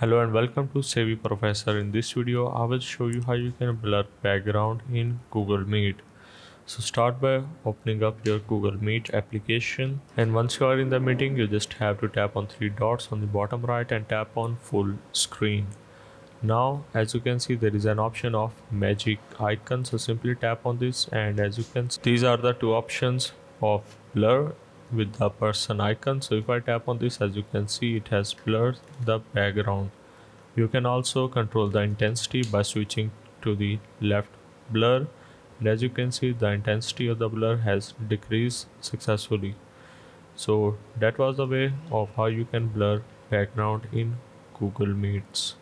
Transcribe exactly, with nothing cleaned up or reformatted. Hello and welcome to Savvy Professor. In this video, I will show you how you can blur background in Google Meet. So start by opening up your Google Meet application, and once you are in the meeting, you just have to tap on three dots on the bottom right and tap on full screen. Now as you can see, there is an option of magic icon, so simply tap on this, and as you can see, these are the two options of blur with the person icon. So if I tap on this, as you can see, it has blurred the background. You can also control the intensity by switching to the left blur, and as you can see, the intensity of the blur has decreased successfully. So that was the way of how you can blur background in Google Meets.